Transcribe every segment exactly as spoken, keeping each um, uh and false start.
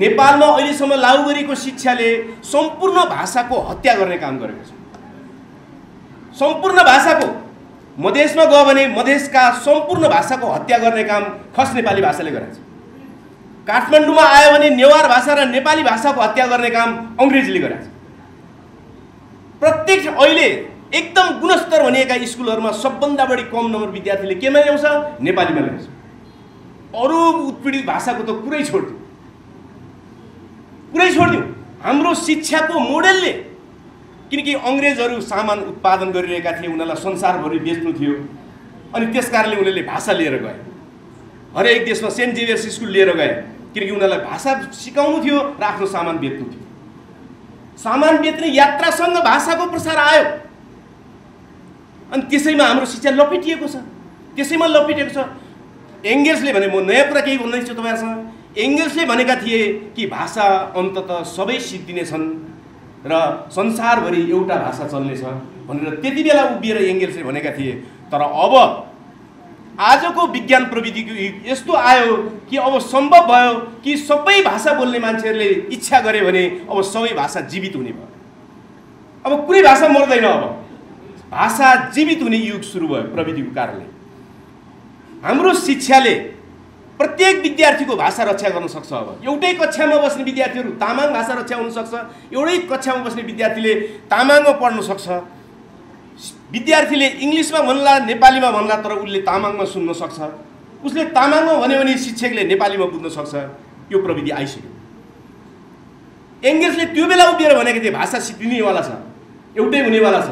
नेपालमा अहिलेसम्म लागू गरेको शिक्षाले सम्पूर्ण भाषाको हत्या गर्ने काम गरेको छ। सम्पूर्ण भाषाको मधेसमा गयो भने मधेसका सम्पूर्ण भाषाको हत्या गर्ने काम खस नेपाली भाषाले गरेको छ। काठमाडौँमा आयो भने नेवार भाषा र नेपाली भाषाको हत्या गर्ने काम अंग्रेजीले गरेको छ। प्रत्येक अहिले एकदम गुणस्तर भनिएका स्कुलहरुमा सबभन्दा बढी कम नम्बर विद्यार्थीले केमा ल्याउँछ? नेपालीमा ल्याउँछ। अरु उत्पीडित भाषाको त कुरै छोड्दियो कुरै छोड्दियो हाम्रो शिक्षाको मोडेलले, किनकि अंग्रेजहरु सामान उत्पादन गरिरहेका थिए, उनीलाई संसारभरि बेच्नु थियो, अनि त्यसकारणले उनीले भाषा लिएर गए। हरेक देशमा सेन्ट जेभियर्स स्कुल लिएर गए, किनकि उनीलाई भाषा सिकाउनु थियो र आफ्नो सामान बेच्नु थियो। सामान बेच्ने यात्रासँग भाषाको प्रसार आयो, अनि त्यसैमा हाम्रो शिक्षा लपेटिएको छ, त्यसैमा लपेटिएको छ। एङ्गेल्सले भने, म नयाँ कुरा केही भन्दैछु तपाईँहरूसँग, एङ्गेल्सले भनेका थिए कि भाषा अन्ततः सबै सिद्धिने छन् र संसारभरि एउटा भाषा चल्नेछ भनेर त्यति बेला उभिएर एङ्गेल्सले भनेका थिए। तर अब आजको विज्ञान प्रविधिको युग यस्तो आयो कि अब सम्भव भयो कि सबै भाषा बोल्ने मान्छेहरूले इच्छा गरे भने अब सबै भाषा जीवित हुने भयो। अब कुनै भाषा मर्दैन, अब भाषा जीवित हुने युग सुरु भयो प्रविधिको कारणले। हाम्रो शिक्षाले प्रत्येक विद्यार्थीको भाषा रक्षा गर्न सक्छ। अब एउटै कक्षामा बस्ने विद्यार्थीहरू तामाङ भाषा रक्षा हुन सक्छ, एउटै कक्षामा बस्ने विद्यार्थीले तामाङमा पढ्न सक्छ, विद्यार्थीले इंग्लिशमा भन्ला नेपालीमा भन्ला तर उसले तामाङमा सुन्न सक्छ, उसले तामाङमा भन्यो भने शिक्षकले नेपालीमा बुझ्न सक्छ। यो प्रविधि आइसक्यो। एङ्गेल्सले त्यो बेला उभिएर भनेको थिए भाषा सिद्धिनेवाला छ, एउटै हुनेवाला छ,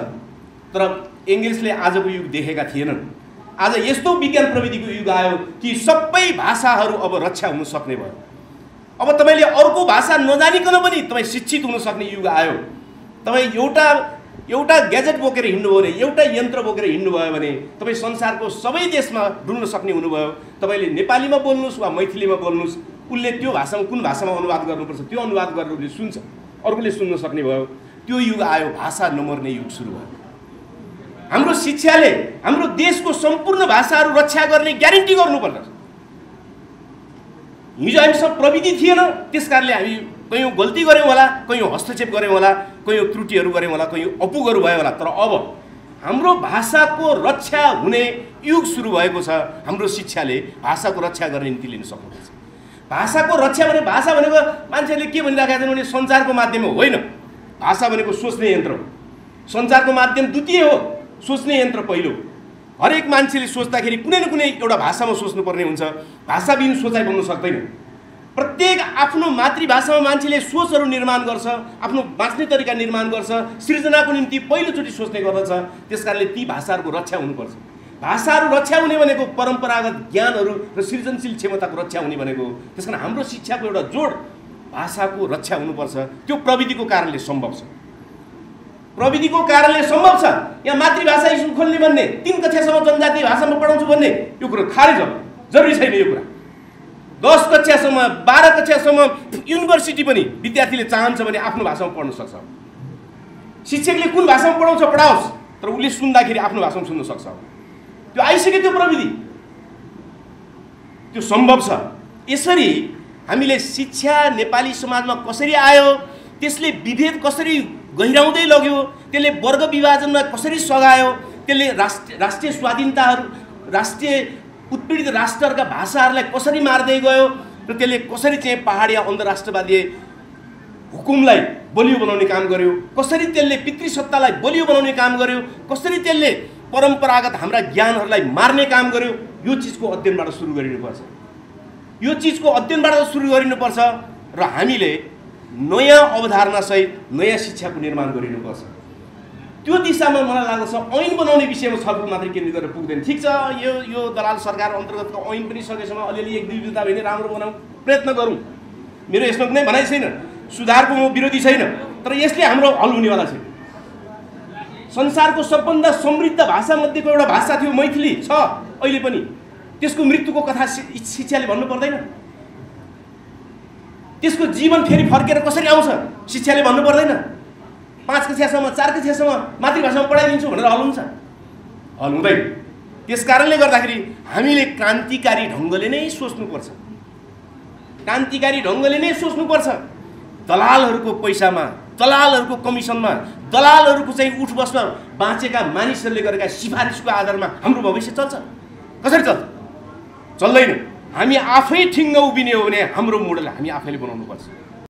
तर एङ्गेल्सले आजको युग देखेका थिएनन्। आज यस्तो विज्ञान प्रविधिको युग आयो कि सबै भाषाहरू अब रक्षा हुन सक्ने भयो। अब तपाईले अर्को भाषा नजानिकन पनि तपाई शिक्षित हुन सक्ने युग आयो। तपाई एउटा एउटा ग्याजेट बोकेर हिँड्नु भने, एउटा यन्त्र बोकेर हिँड्नु भयो भने तपाई संसारको सबै देशमा डुल्न सक्ने हुनुभयो। तपाईले नेपालीमा बोल्नुस् वा मैथिलीमा बोल्नुस्, उनले त्यो भाषामा कुन भाषामा अनुवाद गर्नुपर्छ त्यो अनुवाद गरेर उसले सुन्छ, अरूले सुन्न सक्ने भयो। त्यो युग आयो, भाषा नमर्ने युग सुरु भयो। हाम्रो शिक्षाले हाम्रो देशको सम्पूर्ण भाषाहरू रक्षा गर्ने ग्यारेन्टी गर्नुपर्छ। हिजो हामीसँग प्रविधि थिएन, त्यसकारणले हामी कयौं गल्ती गर्यौं होला, कयौं हस्तक्षेप गर्यौं होला, कयौं त्रुटिहरू गर्यौं होला, कयौं अपुगहरू भयो होला। तर अब हाम्रो भाषाको रक्षा हुने युग सुरु भएको छ। हाम्रो शिक्षाले भाषाको रक्षा गर्ने नीति लिन सक्नुपर्छ। भाषाको रक्षा भने, भाषा भनेको मान्छेले के भनिरहेका छन् भने सञ्चारको माध्यम होइन, भाषा भनेको सोच्ने यन्त्र हो। सञ्चारको माध्यम द्वितीय हो, सोच्ने यन्त्र पहिलो। हरेक मान्छेले सोच्दाखेरि कुनै न कुनै एउटा भाषामा सोच्नुपर्ने हुन्छ, भाषाबिन सोचाइ बन्न सक्दैन। प्रत्येक आफ्नो मातृभाषामा मान्छेले सोचहरू निर्माण गर्छ, आफ्नो बाँच्ने तरिका निर्माण गर्छ, सृजनाको निम्ति पहिलोचोटि सोच्ने गर्दछ। त्यसकारणले ती भाषाहरूको रक्षा हुनुपर्छ। भाषाहरू रक्षा हुने भनेको परम्परागत ज्ञानहरू र सृजनशील क्षमताको रक्षा हुने भनेको। त्यसकारण हाम्रो शिक्षाको एउटा जोड भाषाको रक्षा हुनुपर्छ। त्यो प्रविधिको कारणले सम्भव छ, प्रविधिको कारणले सम्भव छ। यहाँ मातृभाषा स्कुल खोल्ने भन्ने, तीन कक्षासम्म जनजातीय भाषामा पढाउँछु भन्ने यो कुरो खारेज हो, जरुरी छैन यो कुरा। दस कक्षासम्म बाह्र कक्षासम्म युनिभर्सिटी पनि विद्यार्थीले चाहन्छ भने आफ्नो भाषामा पढ्न सक्छ। शिक्षकले कुन भाषामा पढाउँछ पढाओस्, तर उसले सुन्दाखेरि आफ्नो भाषामा सुन्न सक्छ। त्यो आइसक्यो, त्यो प्रविधि, त्यो सम्भव छ। यसरी हामीले शिक्षा नेपाली समाजमा कसरी आयो, त्यसले विभेद कसरी गहिराउँदै लग्यो, त्यसले वर्ग विभाजनमा कसरी सघायो, त्यसले राष्ट्र राष्ट्रिय स्वाधीनताहरू, राष्ट्रिय उत्पीडित राष्ट्रहरूका भाषाहरूलाई कसरी मार्दै गयो र त्यसले कसरी चाहिँ पहाडी अन्तर्राष्ट्रवादी हुकुमलाई बलियो बनाउने काम गर्यो, कसरी त्यसले पितृसत्तालाई बलियो बनाउने काम गर्यो, कसरी त्यसले परम्परागत हाम्रा ज्ञानहरूलाई मार्ने काम गर्यो। यो चिजको अध्ययनबाट सुरु गरिनुपर्छ, यो चिजको अध्ययनबाट सुरु गरिनुपर्छ र हामीले नयाँ अवधारणासहित नयाँ शिक्षाको निर्माण गरिनुपर्छ। त्यो दिशामा मलाई लाग्दछ ऐन बनाउने विषयमा छलफल मात्रै केन्द्रित गरेर पुग्दैन। ठिक छ, यो यो दलाल सरकार अन्तर्गतको ऐन पनि सकेसम्म अलिअलि एक दुई बिन्दुता भए पनि राम्रो बनाउँ प्रयत्न गरौँ। मेरो यसमा कुनै भनाइ छैन, सुधारको म विरोधी छैन, तर यसले हाम्रो हल हुनेवाला छैन। संसारको सबभन्दा समृद्ध भाषामध्येको एउटा भाषा थियो मैथिली, छ अहिले पनि। त्यसको मृत्युको कथा शिक्षाले भन्नु पर्दैन, त्यसको जीवन फेरि फर्केर कसरी आउँछ शिक्षाले भन्नु पर्दैन। पाँच कक्षासम्म चार कक्षासम्म मातृभाषामा पढाइदिन्छु भनेर हल हुन्छ? हल हुँदैन। त्यस कारणले गर्दाखेरि हामीले क्रान्तिकारी ढङ्गले नै सोच्नुपर्छ। क्रान्तिकारी ढंगले नै सोच्नु पर्छ। दलालहरुको पैसामा, दलालहरुको कमिसनमा, दलालहरुको चाहिँ उठबसमा बाँचेका मानिसहरुले गरेका सिफारिसको आधारमा हाम्रो भविष्य चल्छ? कसरी चल्छ? चल्दैन। हामी आफै ठिङ्ग उभिने हो भने हाम्रो मोडल हामी आफैले बनाउनु पर्छ।